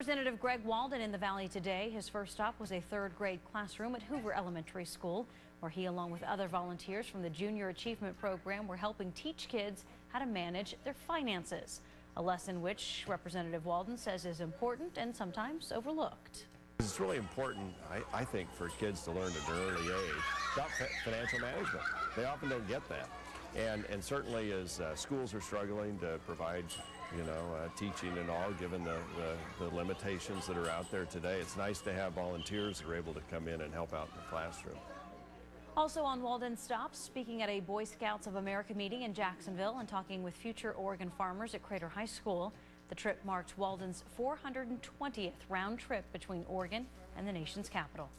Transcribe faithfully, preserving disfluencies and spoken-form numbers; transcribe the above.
Representative Greg Walden in the Valley today. His first stop was a third grade classroom at Hoover Elementary School, where he, along with other volunteers from the Junior Achievement Program, were helping teach kids how to manage their finances, a lesson which Representative Walden says is important and sometimes overlooked. It's really important, I, I think, for kids to learn at an early age about financial management. They often don't get that. And, and certainly as uh, schools are struggling to provide, you know, uh, teaching and all, given the, the, the limitations that are out there today, it's nice to have volunteers that are able to come in and help out in the classroom. Also on Walden stops, speaking at a Boy Scouts of America meeting in Jacksonville and talking with future Oregon farmers at Crater High School. The trip marked Walden's four hundred twentieth round trip between Oregon and the nation's capital.